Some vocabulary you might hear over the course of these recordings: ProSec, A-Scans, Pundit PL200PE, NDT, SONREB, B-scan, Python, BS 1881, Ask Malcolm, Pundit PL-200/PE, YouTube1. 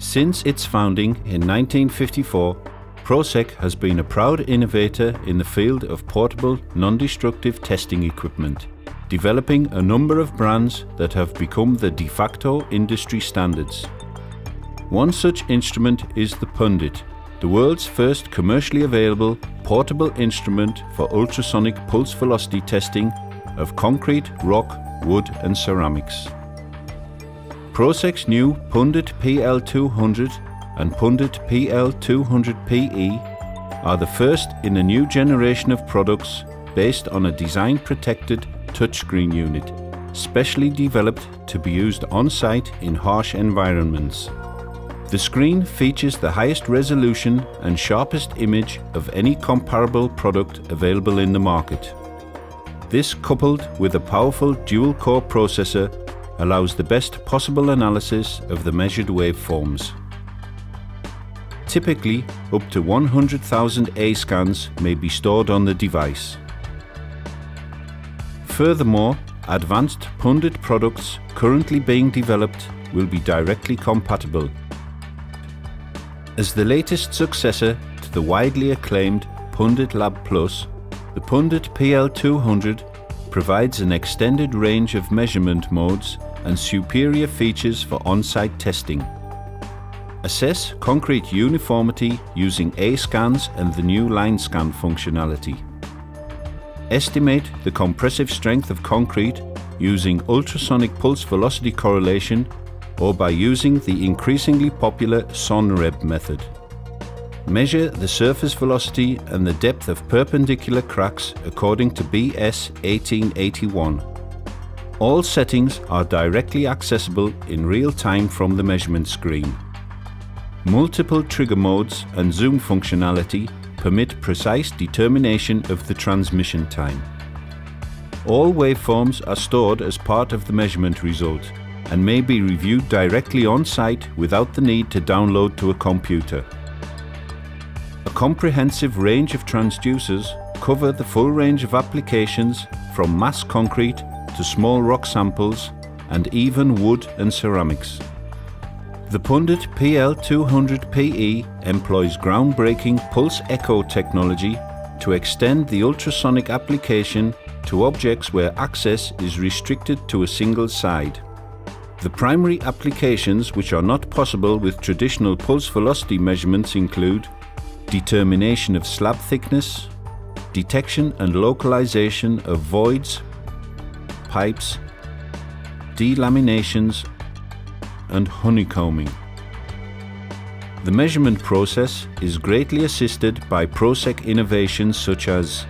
Since its founding in 1954, ProSec has been a proud innovator in the field of portable, non-destructive testing equipment, developing a number of brands that have become the de facto industry standards. One such instrument is the Pundit, the world's first commercially available portable instrument for ultrasonic pulse velocity testing of concrete, rock, wood and ceramics. ProSec's new Pundit PL200 and Pundit PL200PE are the first in a new generation of products based on a design-protected touchscreen unit, specially developed to be used on-site in harsh environments. The screen features the highest resolution and sharpest image of any comparable product available in the market. This, coupled with a powerful dual-core processor, allows the best possible analysis of the measured waveforms. Typically, up to 100,000 A-Scans may be stored on the device. Furthermore, advanced Pundit products currently being developed will be directly compatible. As the latest successor to the widely acclaimed Pundit Lab Plus, the Pundit PL200 provides an extended range of measurement modes and superior features for on-site testing. Assess concrete uniformity using A-Scans and the new line scan functionality. Estimate the compressive strength of concrete using ultrasonic pulse velocity correlation or by using the increasingly popular SONREB method. Measure the surface velocity and the depth of perpendicular cracks according to BS 1881. All settings are directly accessible in real time from the measurement screen. Multiple trigger modes and zoom functionality permit precise determination of the transmission time. All waveforms are stored as part of the measurement result and may be reviewed directly on-site without the need to download to a computer. A comprehensive range of transducers cover the full range of applications from mass concrete to small rock samples and even wood and ceramics. The Pundit PL200PE employs groundbreaking pulse echo technology to extend the ultrasonic application to objects where access is restricted to a single side. The primary applications which are not possible with traditional pulse velocity measurements include determination of slab thickness, detection and localization of voids, pipes, delaminations, and honeycombing. The measurement process is greatly assisted by ProSec innovations such as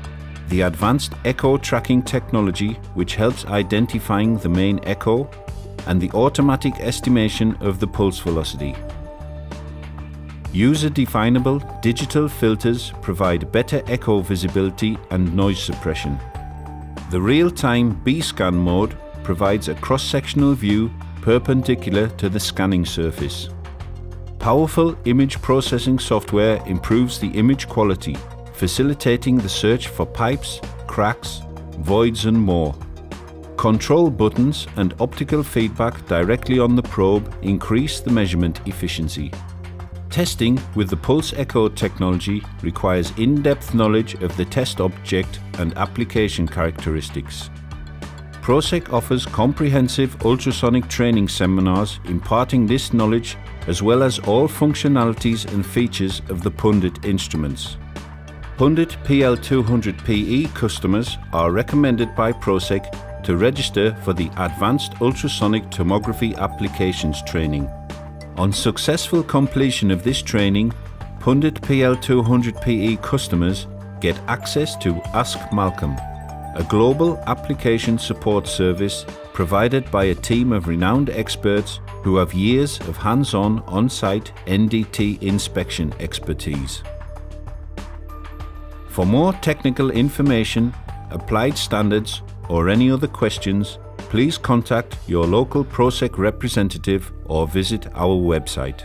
the advanced echo tracking technology, which helps identifying the main echo, and the automatic estimation of the pulse velocity. User-definable digital filters provide better echo visibility and noise suppression. The real-time B-scan mode provides a cross-sectional view perpendicular to the scanning surface. Powerful image processing software improves the image quality, facilitating the search for pipes, cracks, voids and more. Control buttons and optical feedback directly on the probe increase the measurement efficiency. Testing with the pulse echo technology requires in-depth knowledge of the test object and application characteristics. ProSec offers comprehensive ultrasonic training seminars imparting this knowledge as well as all functionalities and features of the Pundit instruments. Pundit PL200PE customers are recommended by ProSec to register for the Advanced Ultrasonic Tomography Applications Training. On successful completion of this training, Pundit PL200PE customers get access to Ask Malcolm, a global application support service provided by a team of renowned experts who have years of hands-on on-site NDT inspection expertise. For more technical information, applied standards, or any other questions, please contact your local ProSec representative or visit our website.